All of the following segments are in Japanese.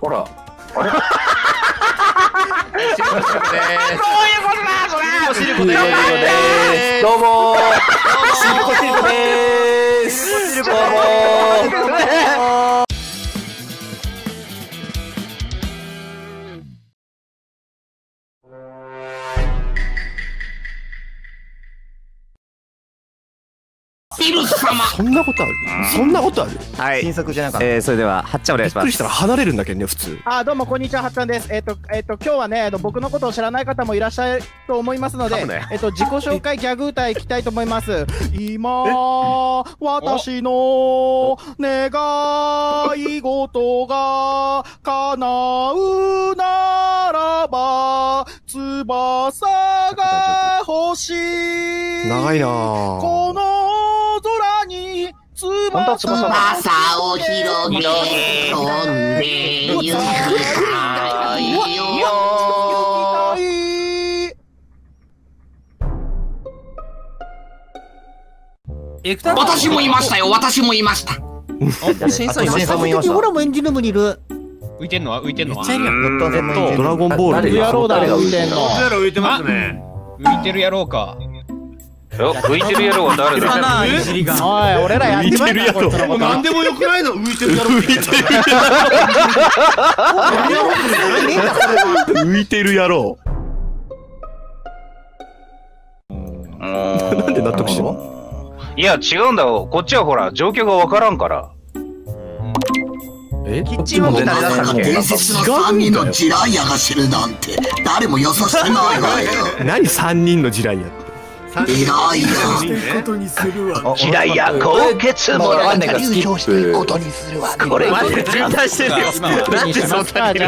ほらあれそういうことだこれどうもシルコシルコでーすどうもそんなことある、そんなことある。はい。新作じゃなかった。それでははっちゃんお願いします。びっくりしたら離れるんだけどね普通。あ、どうもこんにちははっちゃんです。今日はね僕のことを知らない方もいらっしゃると思いますので、自己紹介ギャグ歌いきたいと思います。今私の願い事が叶うならば翼が欲しい。長いな。この空に翼を広げ飛んでゆく太陽。私もいましたよ、私もいました。シンさんいました。ほらもエンジンルームにいる。浮いてんのは浮いてんのは。ドラゴンボール。誰が浮いてんの？浮いてますね。浮いてる野郎か。浮いてる野郎は誰だおい、俺らやってないやろ。何でもよくないの浮いてる野郎。浮いてる野郎。なんで納得したの？いや、違うんだよ。こっちはほら、状況がわからんから。キッチンを出したの伝説の3人のジライアが知るなんて、誰も予想してないわよ。何3人のジライアって。いやいや、時代や高血もらったり優勝していくことにするわ。これは絶対してるよ。なんでそんなに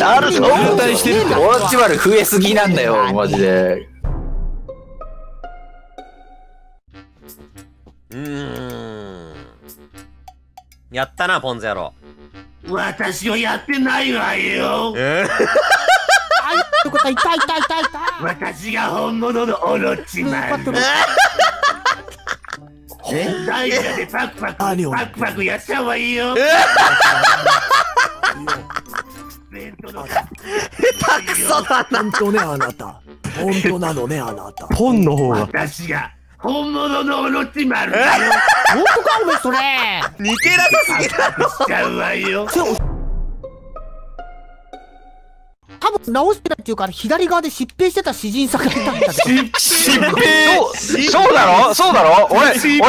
なるの？絶対してる。オロチマル増えすぎなんだよ、マジで。やったな、ポンズ野郎。私はやってないわよ。痛い痛い痛い痛い痛い。私が本物のオロチマル。ダイヤでパクパクパクパクやっちゃうわよ。下手くそだな。本当ねあなた。本当なのねあなた。ポンの方が。私が本物のオロチマル。本当かお前それ。似てなさすぎだろ。しちゃうわよ。多分直してたっていうから左側で疾病してた詩人さんがいたんだけど。疾病そうだろそうだろ俺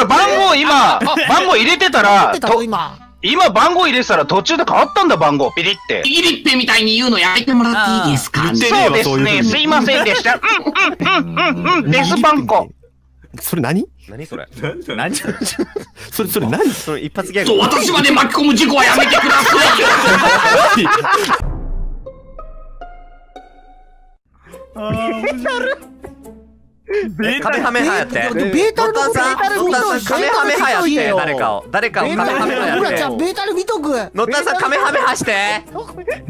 番号今、番号入れてたら、今番号入れてたら途中で変わったんだ番号、ピリって。ピリッペみたいに言うのやめてもらっていいですかね。そうですね、すいませんでした。です番号。それ何？何それ？何それ？それ何？それ一発ギャグ。そう、私まで巻き込む事故はやめてください。カメハメハやってベータルのカメハメハやって誰かをカメハメハやってベータル見とくのったさんカメハメハして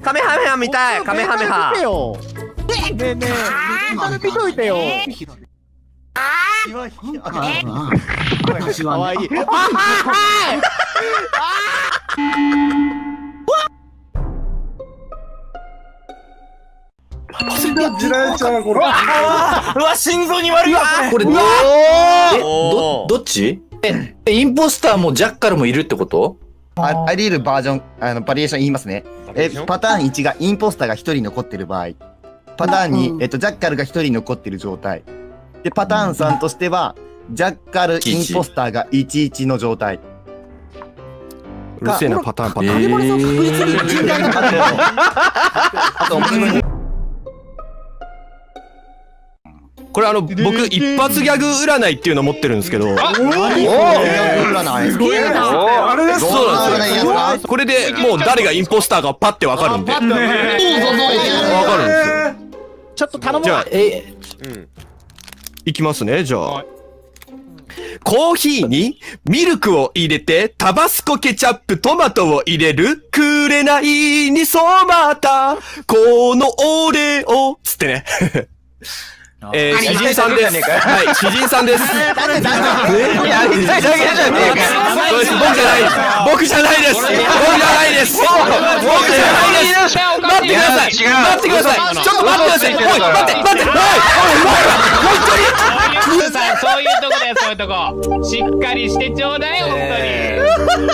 カメハメハ見たいカメハメハねえねえベータル見といてよ私はかわいいジライちゃんこれ。うわ心臓に悪いわこれ。どっち？インポスターもジャッカルもいるってこと？あり得るバージョンバリエーション言いますね。パターン1がインポスターが1人残ってる場合、パターン2ジャッカルが1人残ってる状態。でパターン3としてはジャッカルインポスターが11の状態。うるせえなパターン。竹森さん確実に人体が勝ってる。あと面白い。これ僕一発ギャグ占いっていうの持ってるんですけど、これでもう誰がインポスターかパッてわかるんで、わかるんですよ。ちょっと頼む。じゃあいきますね。じゃあコーヒーにミルクを入れてタバスコケチャップトマトを入れる紅に染まったこの俺をつってね。詩人さんです。はい、詩人さんです。僕じゃないです。待ってください。待ってください。ちょっと待ってください。そういうとこだよ、そういうとこ。しっかりしてちょうだい、本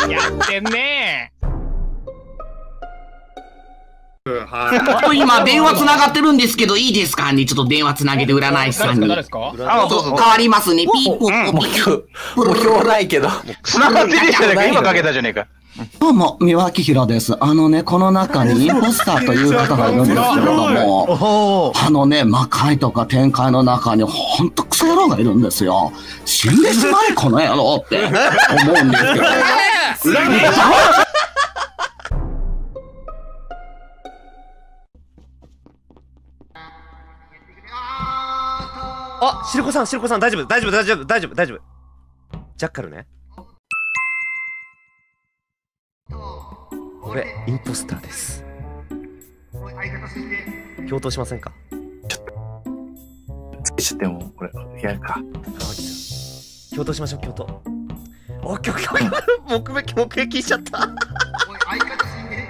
当に。やってんね。今電話つながってるんですけどいいですかね。ちょっと電話つなげて占い師さんに。誰ですか？変わりますね。ピーポーポー。もう今日ないけど。つながってるじゃねえか。今かけたじゃねえか。どうも、三輪明宏です。この中にインポスターという方がいるんですけれども、魔界とか天界の中にほんとクソ野郎がいるんですよ。死んでしまえ、この野郎って思うんですけど。あ、シルコさん、大丈夫。ジャッカルね。俺、インポスターです。共闘しませんか？ちょっと。つけても、これ、やるか。共闘しましょう、共闘。おっ、目撃しちゃった。相方死んでる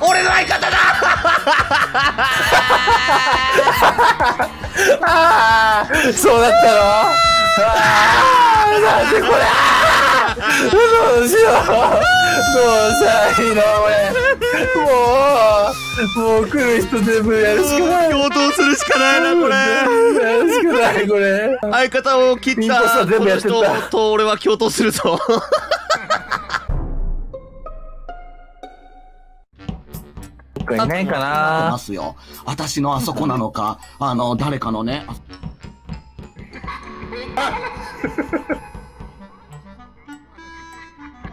俺の相方だそうだったのなんでこれどうしようどうしたらいいの俺もう来る人全部やるしかない共闘するしかないなこれやるしかないこれ相方を切ったこの人と俺は共闘するぞいないかなますよ。私のあそこなのか、誰かのね。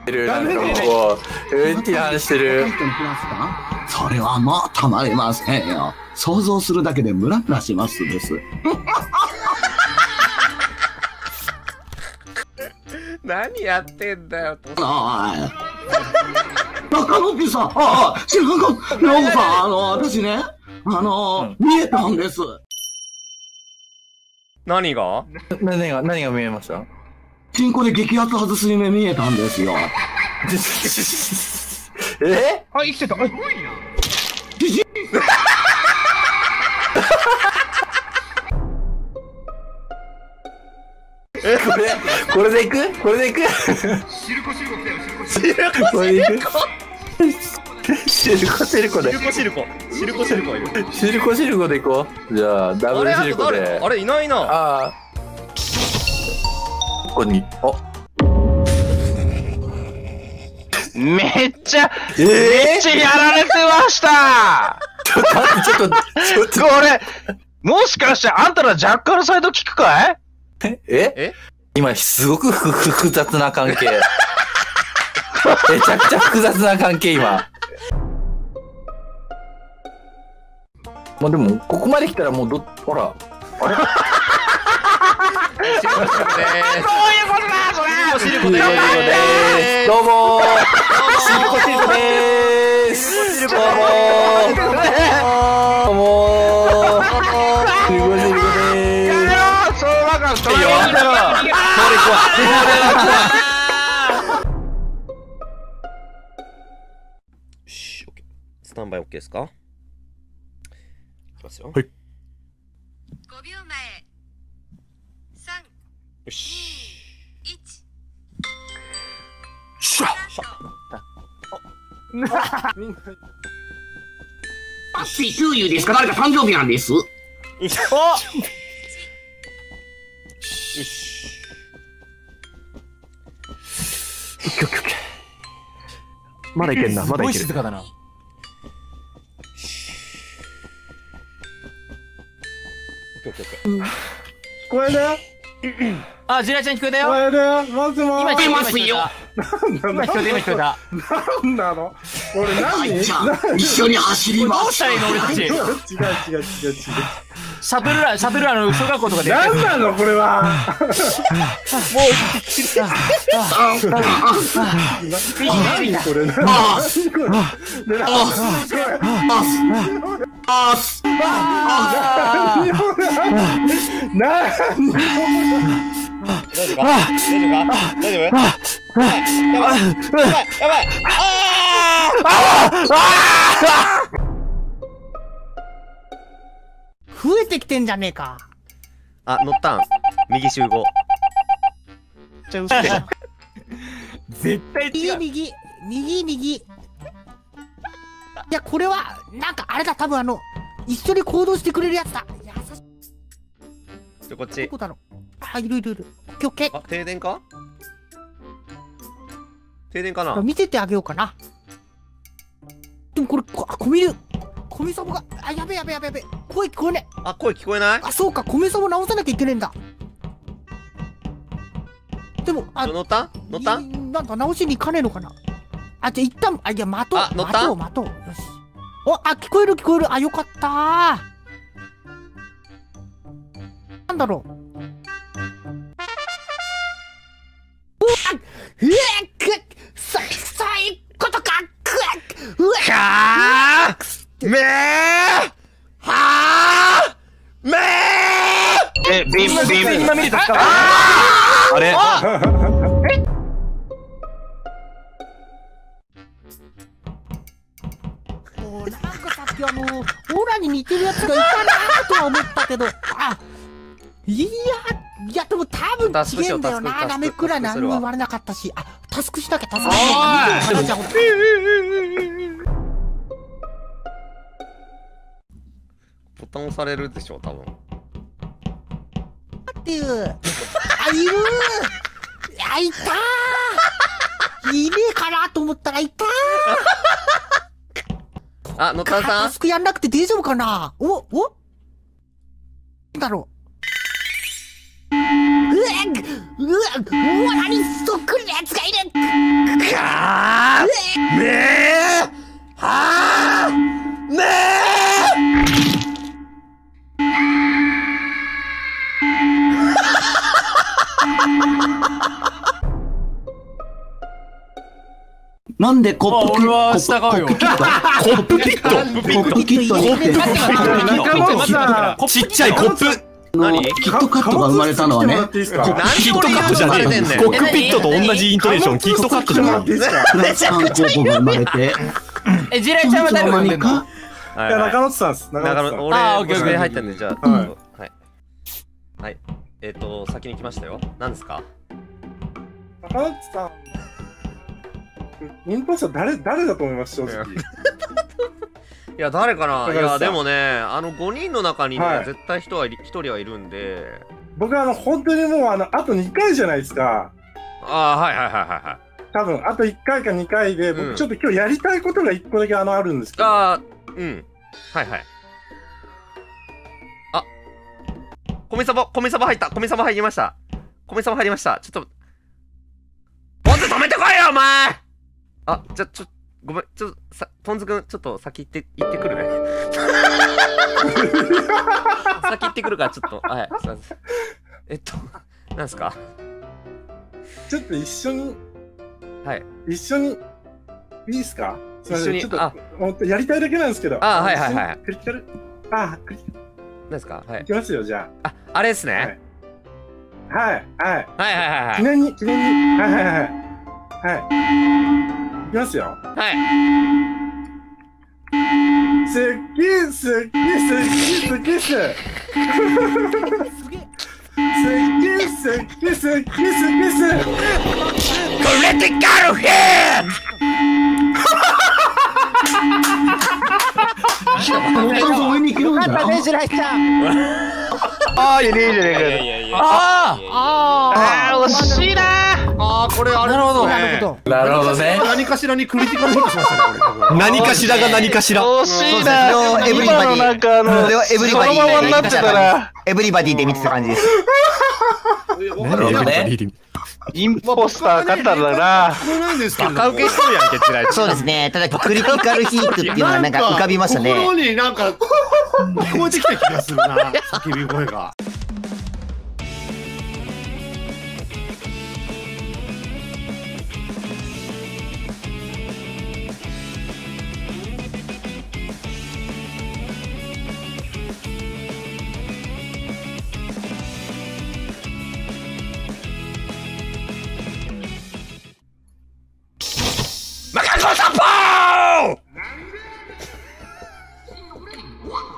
なんかこう、うんって話してる。それはもうたまりませんよ。想像するだけでムラムラしますです。何やってんだよ。中野ピさん、中野さん、私ね、見えたんです。何が見えました？チンコで激アツ外す夢見えたんですよ。え？あ、生きてた。すごいな。これでいく？シルコ来たよ。シルコでいこう。じゃあダブルシルコで。あれいないな。ああ。ここに。あ。めっちゃやられてました。ちょっと俺もしかしてあんたらジャッカルサイド聞くかい？え？今すごく複雑な関係。めちゃくちゃ複雑な関係今。まあでもここまで来たらもうほらあれ。そういうことだこれ。シルコです。スタンバイ OK ですか？いきますよ。はい。5秒前。3、2、1。しゃ。ハッピー周遊ですか？誰か誕生日なんです。まだいけんな。まだいける。すごい静かだな。聞こえる？あ、ジュラちゃん聞こえたよ。今出ますよ。今聞こえた。なんなの？俺何？一緒に走りました。違う。シャペルラの小学校とかで何なのこれは。もう何これ。大丈夫。増えてきてんじゃねえか。あ、乗ったん。右集合。じゃうっせ。絶対違う。右。いや、これはなんかあれだ。多分一緒に行動してくれるやつだ。優しい。こっち。どこだろう。あ、いる。オッケー。あ、停電か？停電かな。見せてあげようかな。でもこれコミサボが、あ、やべ。声聞こえねえ。あ、声聞こえない。あ、そうか、コミサボ直さなきゃいけねえんだ。でも、あ、乗った？なんか直しに行かねえのかな。あ、じゃ、一旦、あ、いや、待とう。よし。お、あ、聞こえる。あ、よかったー。なんだろう。うわ、ええ、そういうことか。うわ。あれもうなんかさっきオラに似てるやつがいたなとは思ったけど、あ、いやでも多分違えんだよな。ダメくらい何も言われなかったし、あ、タスクしなきゃ。ボタン押されるでしょ多分。っていう、いたー、いねえかなと思ったらいたー。あ、のたさん、タスクやんなくて大丈夫かな。おなんだろう。うわ何そっくりなやつがいる。かーねえはーねえなんでコップキット、ちっちゃいコップ、キットカットが生まれたのはね、キットカットじゃねえ、コックピットと同じイントネーション、キットカットじゃない。フランス観光語が生まれて、ジライちゃんは誰が飲んでんの？中野さんです。俺入ったんで、じゃあはい、先に来ましたよ。何ですか？中野さん、インポスター誰だと思います？正直。いや、誰かな。いや、でもね、5人の中にね、絶対1人はいるんで。僕本当にもうあと2回じゃないですか。ああ、はい。多分あと1回か2回で、僕ちょっと今日やりたいことが1個だけあるんですけど。ああ、うん。はい。あ、米サボ入りました。ちょっと。もっと止めてこいよ、お前。あ、じゃ、ごめん、とんずくん、ちょっと先行ってくるね。先行ってくるから、ちょっと、はい、すいません。なんすか？ちょっと一緒に、はい。いいっすか？すいません、ちょっと、ほんとやりたいだけなんですけど。あ、はい。クリティカル？あ、なんですか？はい。いきますよ、じゃあ。あ、あれですね。はい。記念に。はい。いきますよ。はい。すっきす。Critical hit！ ああ、いいね。ああ、惜しいな。ああ、これあれなるほどね。何かしらにクリティカルヒットしましたね、これ多分。何かしらが何かしら。惜しいな。今のなんかそのままになってたらエブリバディで見てた感じです。なるほどね。インポスター勝ったんだな。バカウケしてるやんけ、つらい。そうですね。ただクリティカルヒットっていうのはなんか浮かびましたね。心になんか。聞こえてきた気がするな、叫び声が。